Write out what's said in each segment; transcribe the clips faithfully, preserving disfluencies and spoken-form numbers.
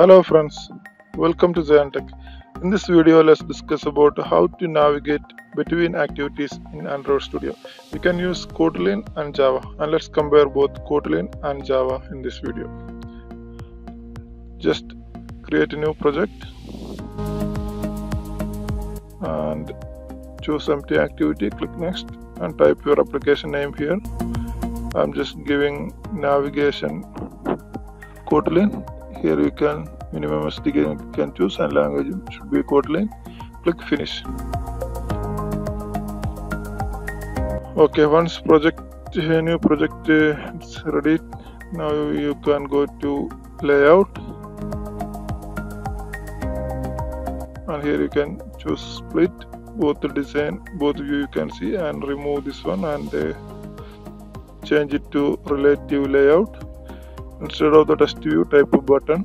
Hello friends, welcome to ZenTech. In this video, let's discuss about how to navigate between activities in Android Studio. We can use Kotlin and Java, and let's compare both Kotlin and Java in this video. Just create a new project and choose empty activity, click next and type your application name here. I'm just giving navigation Kotlin. Here you can minimum S D K you can choose and language should be Kotlin. Click finish. Okay, once project new project is ready, now you can go to layout and here you can choose split both the design, both view you can see, and remove this one and uh, change it to relative layout. Instead of the test view, type a button,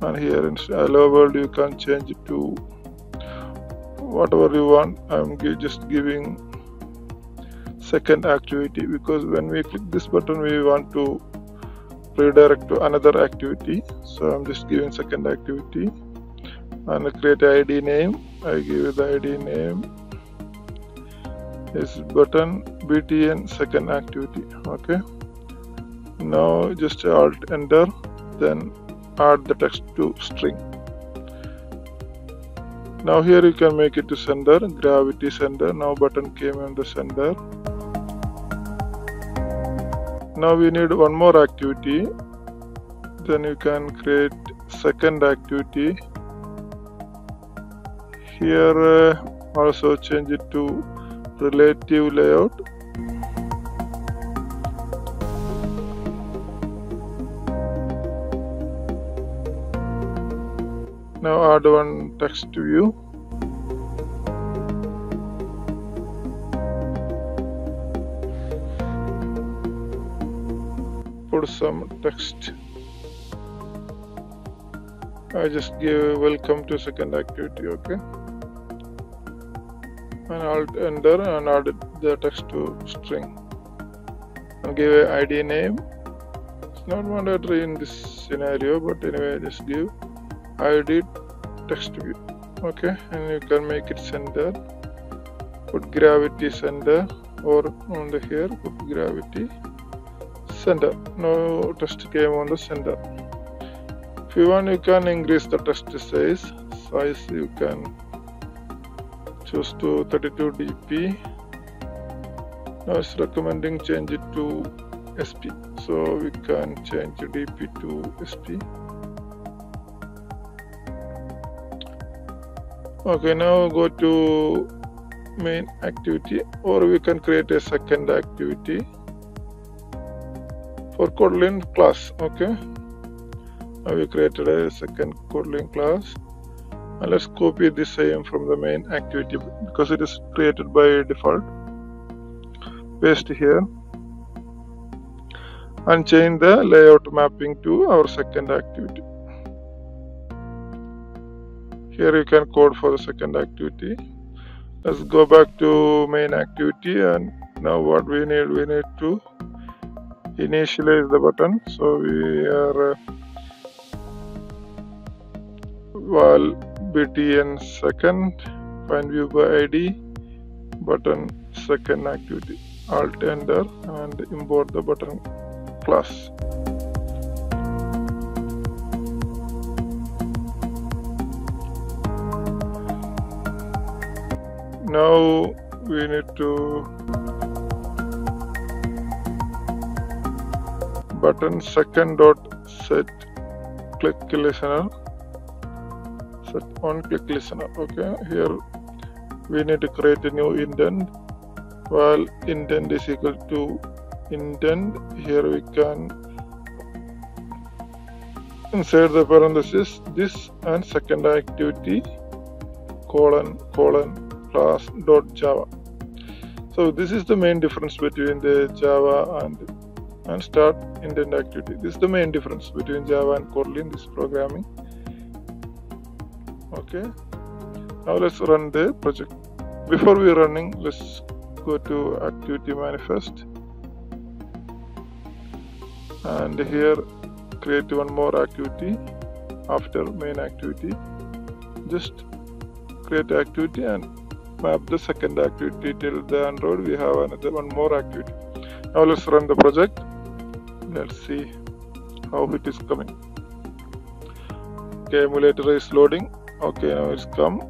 and here in hello world you can change it to whatever you want. I'm just giving second activity because when we click this button we want to redirect to another activity, so I'm just giving second activity and I create I D name. I give the I D name is button btn second activity. Okay, now just Alt-Enter, then add the text to string. Now here you can make it to sender, gravity sender. Now button came on the sender. Now we need one more activity. Then you can create second activity. Here uh, also change it to relative layout. Now add one text view. Put some text. I just give welcome to second activity. Okay. And Alt Enter and add the text to string. And give a I D name. It's not mandatory in this scenario, but anyway, just give I D text view. Okay, and you can make it sender. Put gravity sender, or on the here put gravity sender. Now text came on the sender. If you want, you can increase the text size. Size you can choose to thirty-two D P. Now it's recommending change it to S P. So we can change D P to S P. Okay, now go to main activity, or we can create a second activity for Kotlin class. Okay, now we created a second Kotlin class, and let's copy the same from the main activity because it is created by default. Paste here and change the layout mapping to our second activity. Here you can code for the second activity. Let's go back to main activity, and now what we need, we need to initialize the button. So we are uh, val btn second, findViewById, button second activity. Alt Enter and import the button class. Now we need to button second dot set click listener, set on click listener. Okay, here we need to create a new intent. While intent is equal to intent, here we can insert the parenthesis this and second activity colon colon class.java. So this is the main difference between the Java and and start intent activity. This is the main difference between Java and Kotlin in this programming. Okay, now let's run the project. Before we are running, let's go to activity manifest, and here create one more activity after main activity. Just create activity and map the second activity till the Android. We have another one more activity. Now let's run the project. Let's see how it is coming. Okay, emulator is loading. Okay, now it's come.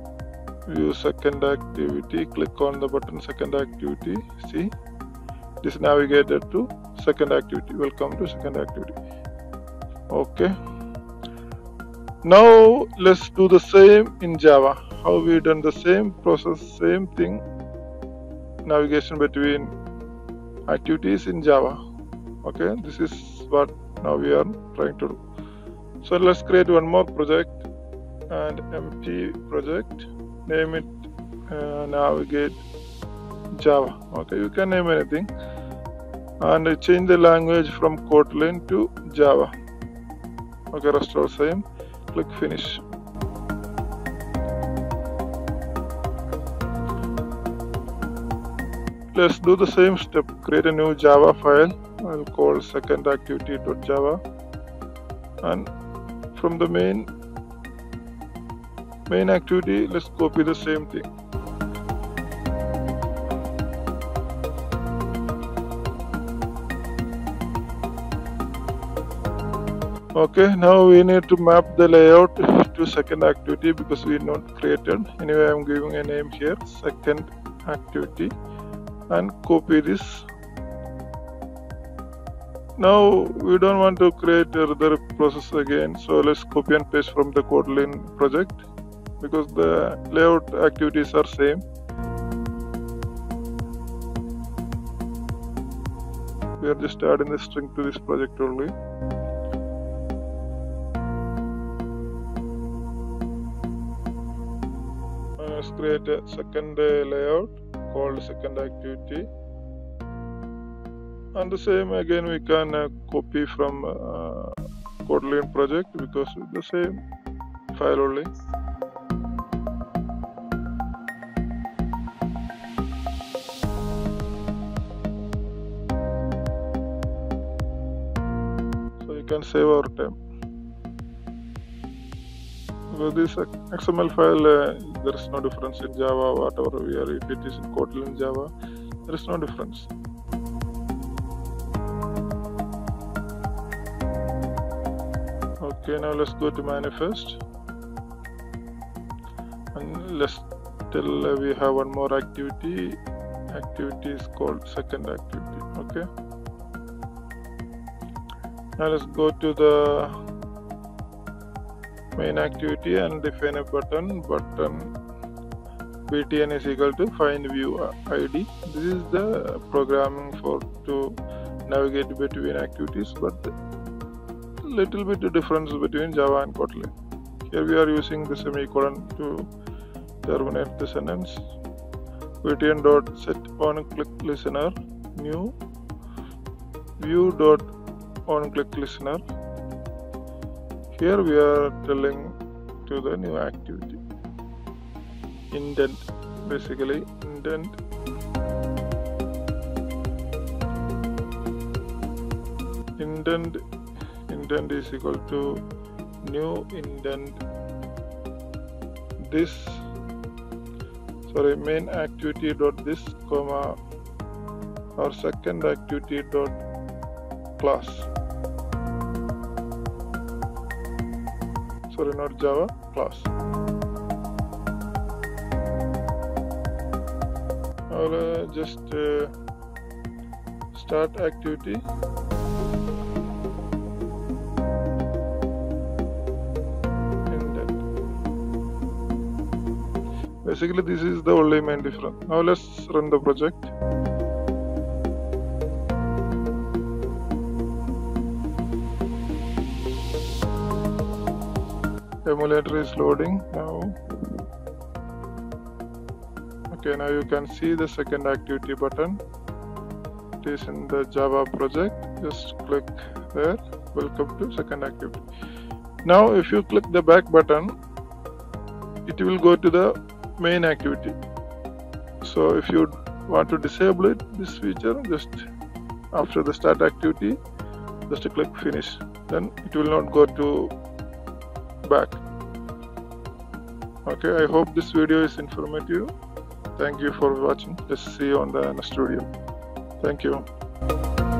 View second activity. Click on the button second activity. See, it is navigated to second activity. Welcome to second activity. Okay. Now let's do the same in Java. How we done the same process, same thing. Navigation between activities in Java. Okay, this is what now we are trying to do. So let's create one more project and empty project. Name it uh, Navigate Java. Okay, you can name anything and change the language from Kotlin to Java. Okay, rest all same. Click finish. Let's do the same step. Create a new Java file. I'll call second activity dot java, and from the main main activity let's copy the same thing. Okay, now we need to map the layout to second activity because we not created. Anyway, I'm giving a name here, second activity, and copy this. Now we don't want to create another process again, so let's copy and paste from the Kotlin project because the layout activities are same. We are just adding the string to this project only. Let's create a second layout called second activity. And the same again we can uh, copy from uh, Kotlin project because the same file only. So you can save our time. So this X M L file, uh, there is no difference in Java, whatever we are, if it is in Kotlin Java, there is no difference. Okay, now let's go to manifest and let's tell uh, we have one more activity. Activity is called second activity. Okay, now let's go to the main activity and define a button. Button btn is equal to find view I D. This is the programming for to navigate between activities, but the little bit the difference between Java and Kotlin. Here we are using the semicolon to terminate the sentence. btn dot set on click listener new view dot on click listener. Here we are telling to the new activity intent, basically intent. Intent intent is equal to new intent this sorry main activity dot this comma or second activity dot class, sorry not Java, class. I'll uh, just uh, start activity. Basically, this is the only main difference. Now let's run the project. Emulator is loading now. Okay, now you can see the second activity button. It is in the Java project. Just click there. Welcome to second activity. Now, if you click the back button, it will go to the main activity. So if you want to disable it, this feature, just after the start activity, just click finish. then it will not go to back. Okay, I hope this video is informative. Thank you for watching. Let's see you on the next video. Thank you.